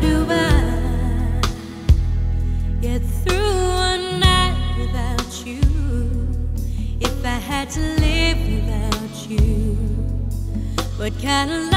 do I get through a night without you? If I had to live without you, what kind of